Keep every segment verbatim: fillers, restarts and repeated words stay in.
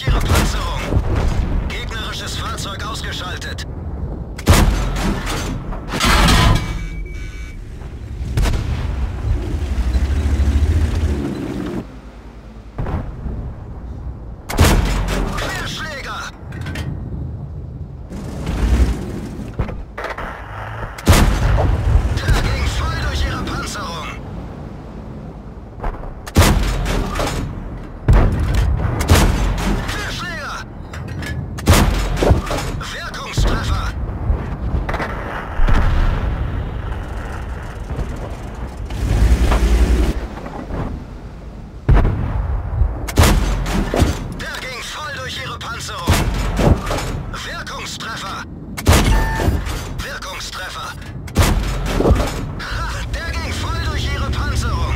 sichere Panzerung. Gegnerisches Fahrzeug ausgeschaltet. Wirkungstreffer! Wirkungstreffer! Ha, der ging voll durch ihre Panzerung!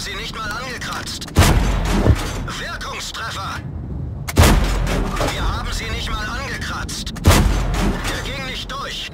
Sie nicht mal angekratzt. Wir haben sie nicht mal angekratzt. Sie nicht mal angekratzt. Wirkungstreffer. Wir haben sie nicht mal angekratzt. Der ging nicht durch.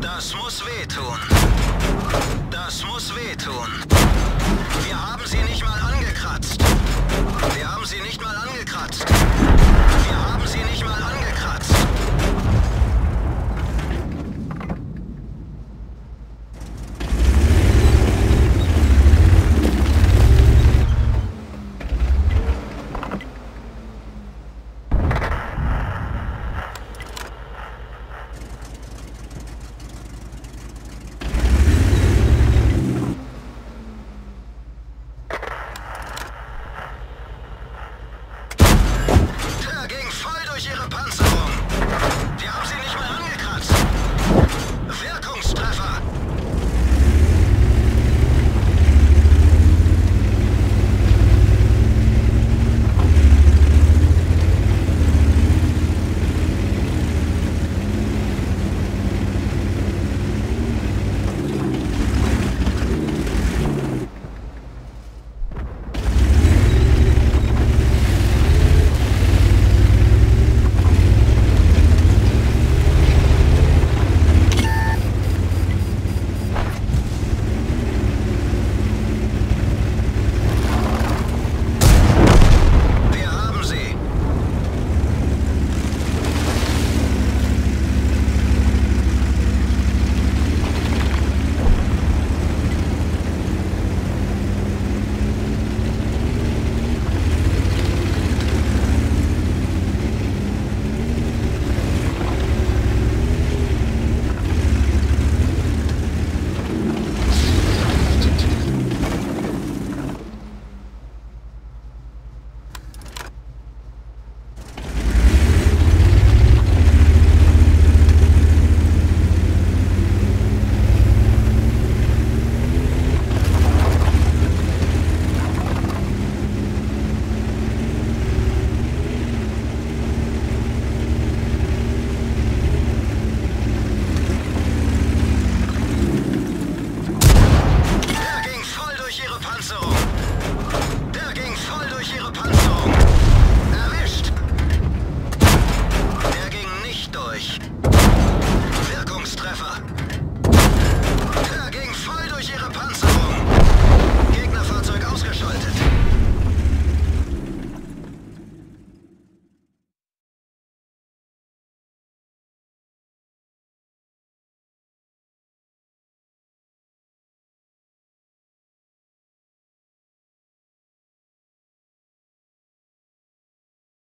Das muss wehtun. Das muss wehtun. Wir haben sie nicht mal angekratzt. Wir haben sie nicht mal angekratzt. Wir haben sie nicht mal angekratzt.